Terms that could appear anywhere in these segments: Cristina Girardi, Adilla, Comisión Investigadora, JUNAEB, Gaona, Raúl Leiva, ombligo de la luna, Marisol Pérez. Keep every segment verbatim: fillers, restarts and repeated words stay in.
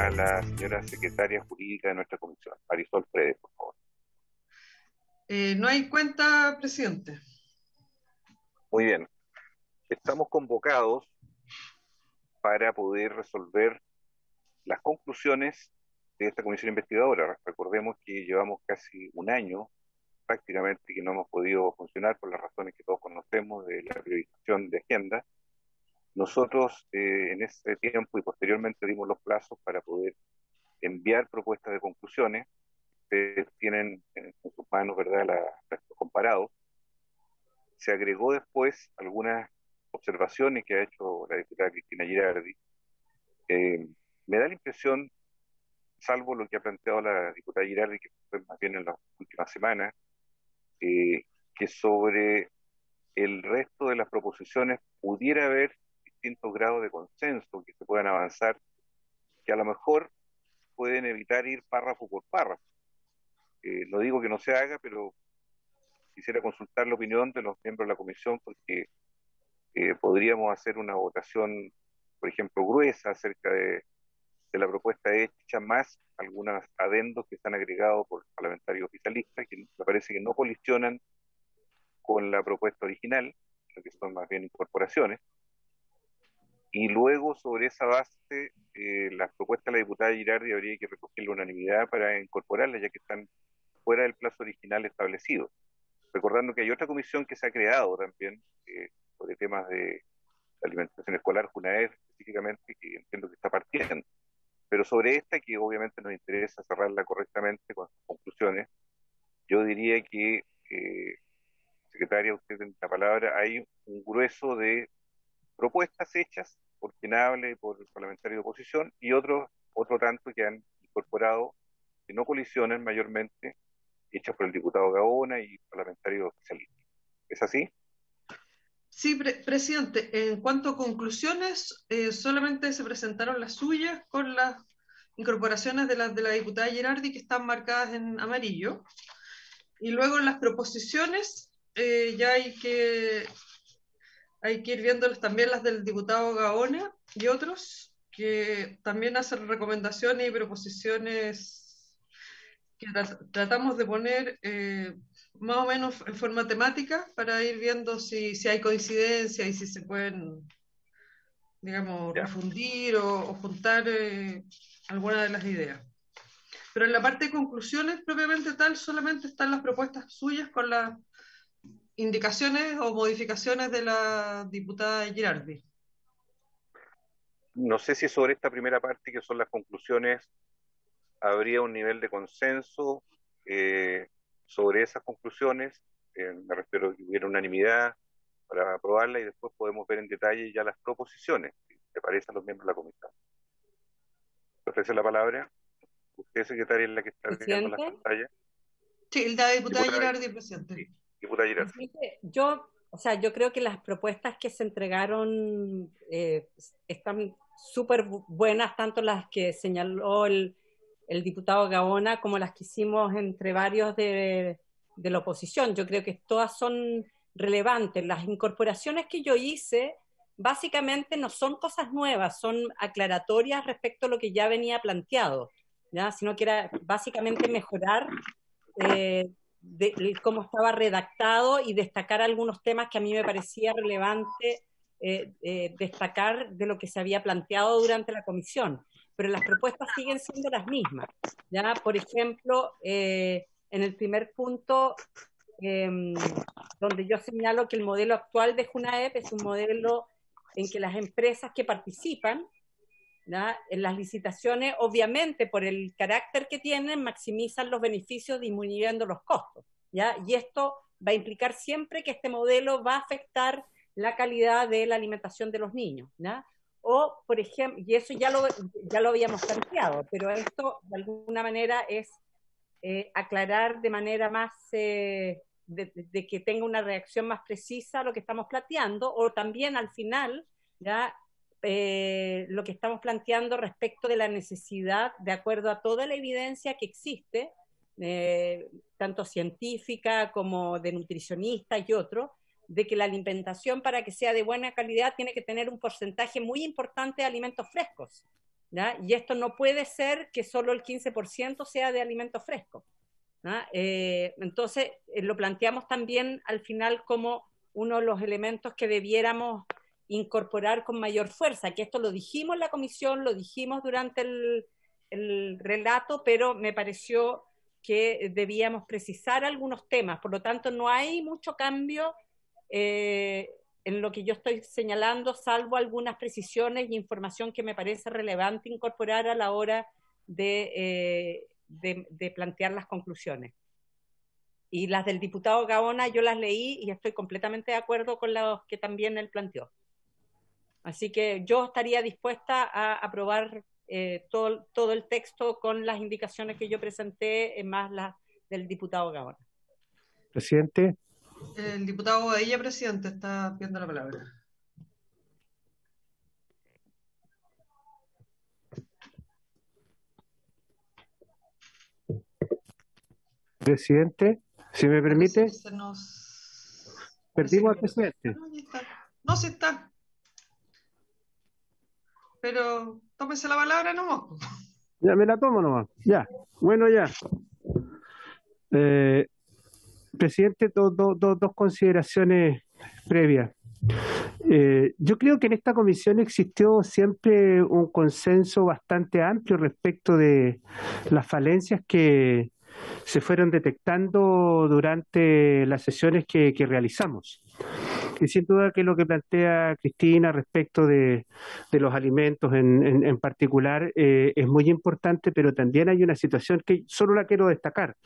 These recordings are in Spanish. a la señora secretaria jurídica de nuestra comisión, Marisol Pérez, por favor. Eh, no hay cuenta, presidente. Muy bien. Estamos convocados para poder resolver las conclusiones de esta comisión investigadora. Recordemos que llevamos casi un año prácticamente que no hemos podido funcionar por las razones que todos conocemos de la priorización de agenda. Nosotros eh, en ese tiempo y posteriormente dimos los plazos para poder enviar propuestas de conclusiones. Ustedes tienen en sus manos, ¿verdad?, los comparados. Se agregó después algunas observaciones que ha hecho la diputada Cristina Girardi. Eh, me da la impresión, salvo lo que ha planteado la diputada Girardi, que fue más bien en las últimas semanas, eh, que sobre el resto de las proposiciones pudiera haber distintos grados de consenso que se puedan avanzar, que a lo mejor pueden evitar ir párrafo por párrafo. Eh, no digo que no se haga, pero quisiera consultar la opinión de los miembros de la comisión, porque eh, podríamos hacer una votación, por ejemplo, gruesa acerca de, de la propuesta hecha, más algunos adendos que están agregados por parlamentarios oficialistas, que me parece que no colisionan con la propuesta original, que son más bien incorporaciones. Y luego, sobre esa base, eh, las propuestas de la diputada Girardi habría que recoger la unanimidad para incorporarlas, ya que están fuera del plazo original establecido. Recordando que hay otra comisión que se ha creado también eh, sobre temas de alimentación escolar, JUNAEB específicamente, que entiendo que está partiendo. Pero sobre esta, que obviamente nos interesa cerrarla correctamente con sus conclusiones, yo diría que, eh, secretaria, usted tiene la palabra, hay un grueso de propuestas hechas, ordenable por el parlamentario de oposición, y otro, otro tanto que han incorporado, que no colisionan mayormente, hechas por el diputado Gaona y parlamentario oficialista. ¿Es así? Sí, pre presidente. En cuanto a conclusiones, eh, solamente se presentaron las suyas con las incorporaciones de, las de la diputada Girardi, que están marcadas en amarillo. Y luego en las proposiciones, eh, ya hay que, hay que ir viéndolas también las del diputado Gaona y otros, que también hacen recomendaciones y proposiciones que tratamos de poner eh, más o menos en forma temática para ir viendo si, si hay coincidencia y si se pueden, digamos, ya refundir o, o juntar eh, alguna de las ideas. Pero en la parte de conclusiones propiamente tal, solamente están las propuestas suyas con las indicaciones o modificaciones de la diputada Girardi. No sé si sobre esta primera parte, que son las conclusiones, habría un nivel de consenso eh, sobre esas conclusiones. Eh, me refiero a que hubiera unanimidad para aprobarla, y después podemos ver en detalle ya las proposiciones, si te parecen, los miembros de la comisión. ¿Le ofrece la palabra? ¿Usted, secretaria, es la que está viendo la pantalla? Sí, la diputada, diputada Girardi, presidente. Sí, diputada Girardi. Yo, o sea, yo creo que las propuestas que se entregaron eh, están súper buenas, tanto las que señaló el el diputado Gaona, como las que hicimos entre varios de, de la oposición. Yo creo que todas son relevantes. Las incorporaciones que yo hice, básicamente no son cosas nuevas, son aclaratorias respecto a lo que ya venía planteado, ¿ya? Sino que era básicamente mejorar eh, de, de cómo estaba redactado y destacar algunos temas que a mí me parecía relevante eh, eh, destacar de lo que se había planteado durante la comisión. Pero las propuestas siguen siendo las mismas, ¿ya? Por ejemplo, eh, en el primer punto, eh, donde yo señalo que el modelo actual de JUNAEB es un modelo en que las empresas que participan, ¿ya?, en las licitaciones, obviamente por el carácter que tienen, maximizan los beneficios disminuyendo los costos, ¿ya? Y esto va a implicar siempre que este modelo va a afectar la calidad de la alimentación de los niños, ¿ya? O, por ejemplo, y eso ya lo, ya lo habíamos planteado, pero esto de alguna manera es eh, aclarar de manera más, eh, de, de que tenga una reacción más precisa a lo que estamos planteando, o también al final, ya eh, lo que estamos planteando respecto de la necesidad, de acuerdo a toda la evidencia que existe, eh, tanto científica como de nutricionistas y otros, de que la alimentación, para que sea de buena calidad, tiene que tener un porcentaje muy importante de alimentos frescos, ¿ya? Y esto no puede ser que solo el quince por ciento sea de alimentos frescos, ¿no? Eh, entonces, eh, lo planteamos también al final como uno de los elementos que debiéramos incorporar con mayor fuerza, que esto lo dijimos en la comisión, lo dijimos durante el, el relato, pero me pareció que debíamos precisar algunos temas, por lo tanto no hay mucho cambio eh, en lo que yo estoy señalando, salvo algunas precisiones y información que me parece relevante incorporar a la hora de, eh, de, de plantear las conclusiones. Y las del diputado Gaona yo las leí y estoy completamente de acuerdo con las que también él planteó. Así que yo estaría dispuesta a aprobar eh, todo, todo el texto con las indicaciones que yo presenté, más las del diputado Gaona. Presidente. El diputado Adilla, presidente, está pidiendo la palabra. Presidente, si me permite. Se nos... Perdimos al presidente. No, sí está. Pero tómese la palabra nomás. Ya, me la tomo nomás. Ya, bueno, ya. Eh... Presidente, do, do, do, dos consideraciones previas. Eh, yo creo que en esta comisión existió siempre un consenso bastante amplio respecto de las falencias que se fueron detectando durante las sesiones que, que realizamos. Y sin duda que lo que plantea Cristina respecto de, de los alimentos en, en, en particular eh, es muy importante, pero también hay una situación que solo la quiero destacar,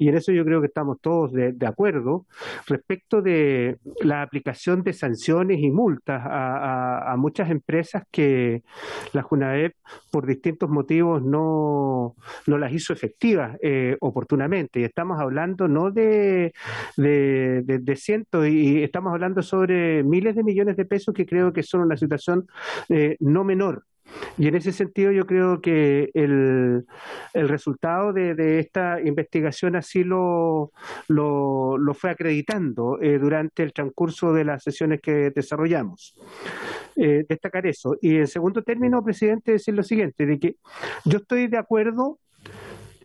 y en eso yo creo que estamos todos de, de acuerdo, respecto de la aplicación de sanciones y multas a, a, a muchas empresas que la JUNAEB por distintos motivos no, no las hizo efectivas eh, oportunamente, y estamos hablando no de, de, de, de cientos, y estamos hablando sobre miles de millones de pesos, que creo que son una situación eh, no menor. Y en ese sentido yo creo que el, el resultado de, de esta investigación así lo, lo, lo fue acreditando eh, durante el transcurso de las sesiones que desarrollamos. Eh, destacar eso. Y en segundo término, presidente, decir lo siguiente, de que yo estoy de acuerdo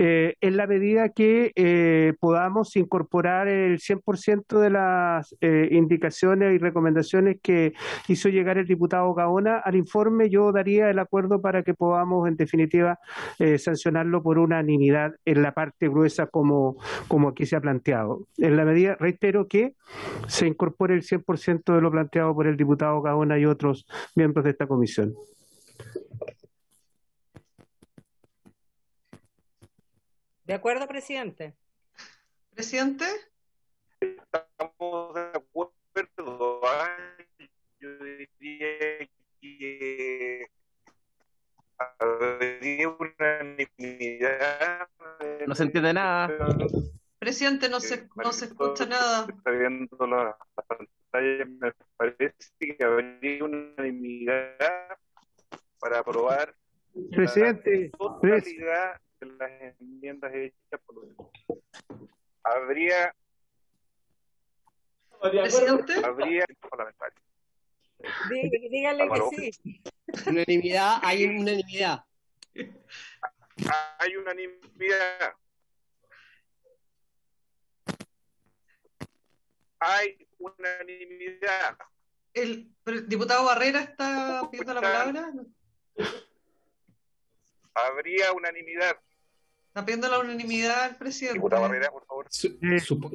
Eh, en la medida que eh, podamos incorporar el cien por ciento de las eh, indicaciones y recomendaciones que hizo llegar el diputado Gaona al informe, yo daría el acuerdo para que podamos, en definitiva, eh, sancionarlo por unanimidad en la parte gruesa como, como aquí se ha planteado. En la medida, reitero, que se incorpore el cien por ciento de lo planteado por el diputado Gaona y otros miembros de esta comisión. ¿De acuerdo, presidente? ¿Presidente? Estamos de acuerdo. Yo diría que habría unanimidad. No se entiende nada. Presidente, no se, no se escucha nada. Está viendo la pantalla, me parece que habría unanimidad para aprobar. Presidente, la de las enmiendas hechas por los... Habría... ¿Presidente? Habría... Dí, dígale que sí. Unanimidad, hay unanimidad. Hay unanimidad. Hay unanimidad. ¿El diputado Barrera está pidiendo la palabra? Habría unanimidad. ¿Está pidiendo la unanimidad el presidente? Diputado Barrera, por favor.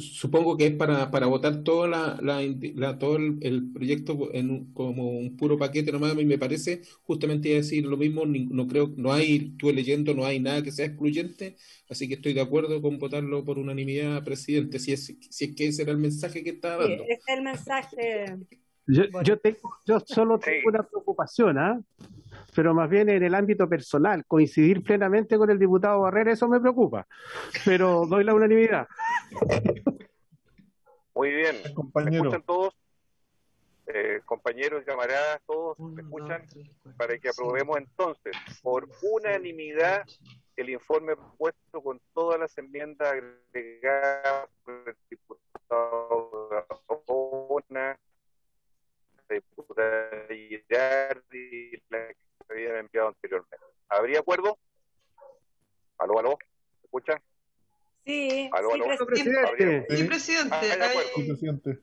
Supongo que es para, para votar toda la, la, la, todo el, el proyecto en, como un puro paquete nomás, y me parece justamente iba a decir lo mismo, no creo, no hay, estuve leyendo, no hay nada que sea excluyente, así que estoy de acuerdo con votarlo por unanimidad, presidente, si es, si es que ese era el mensaje que estaba dando. Sí, ese es el mensaje. Yo, yo, tengo, yo solo tengo sí. una preocupación, ¿ah? ¿eh? Pero más bien en el ámbito personal, coincidir plenamente con el diputado Barrera, eso me preocupa, pero doy la unanimidad. Muy bien, ¿me escuchan todos? Eh, compañeros y camaradas, todos me escuchan, para que aprobemos entonces por unanimidad el informe puesto con todas las enmiendas agregadas por el diputado Gaona, diputada Girardi, la se habían enviado anteriormente. ¿Habría acuerdo? ¿Aló, aló? ¿Me escuchan? Sí, aló, sí, aló. Presidente. ¿Habría... sí, presidente. Ah, hay, hay... sí, presidente.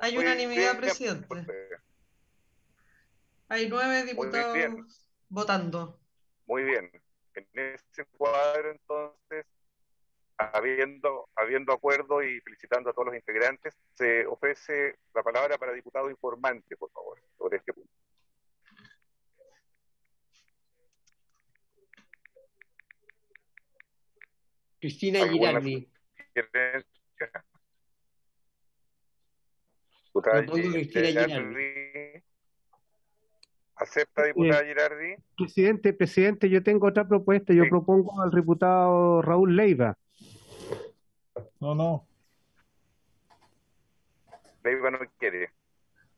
Hay unanimidad, sí, presidente. Hay nueve diputados muy votando. Muy bien. En ese cuadro, entonces, habiendo, habiendo acuerdo y felicitando a todos los integrantes, se ofrece la palabra para diputado informante, por favor, sobre este punto. Cristina Girardi. Diputada Cristina Girardi. ¿Acepta, diputada Girardi? Presidente, presidente, yo tengo otra propuesta. Yo sí. propongo al diputado Raúl Leiva. No, no. Leiva no me quiere.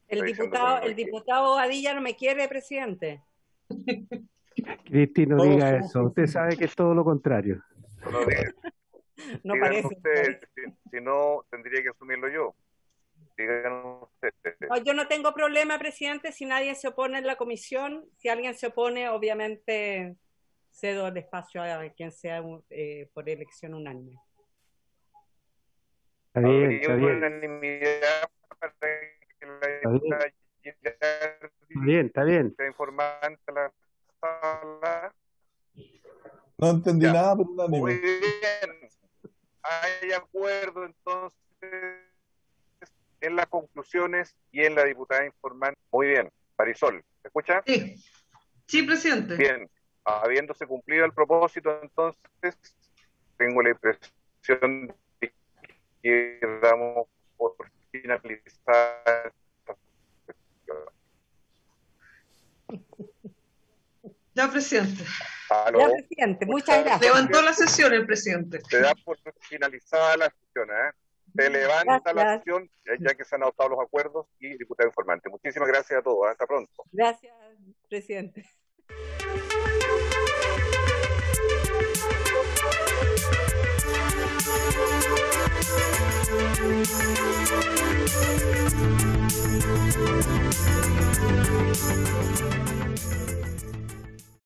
El diputado, el diputado Adilla no me quiere, presidente. Cristina, no diga eso. Usted sabe que es todo lo contrario. No, no, no parece. Usted, si, si no, tendría que asumirlo yo. No, yo no tengo problema, presidente, si nadie se opone en la comisión. Si alguien se opone, obviamente cedo el espacio a quien sea eh, por elección unánime. Está bien, está bien. Está bien, está bien. No entendí ya. nada, pero unánime. Muy bien. Hay acuerdo, entonces, en las conclusiones y en la diputada informal. Muy bien. Marisol, ¿me escucha? Sí. Sí, presidente. Bien. Habiéndose cumplido el propósito, entonces, tengo la impresión de que damos por finalizar. Ya, presidente. ¿Aló? Ya, presidente. Muchas gracias. Levantó la sesión el presidente. Se da por finalizada la sesión, ¿eh? Se levanta gracias. la acción, ya que se han adoptado los acuerdos, y diputado informante. Muchísimas gracias a todos. Hasta pronto. Gracias, presidente.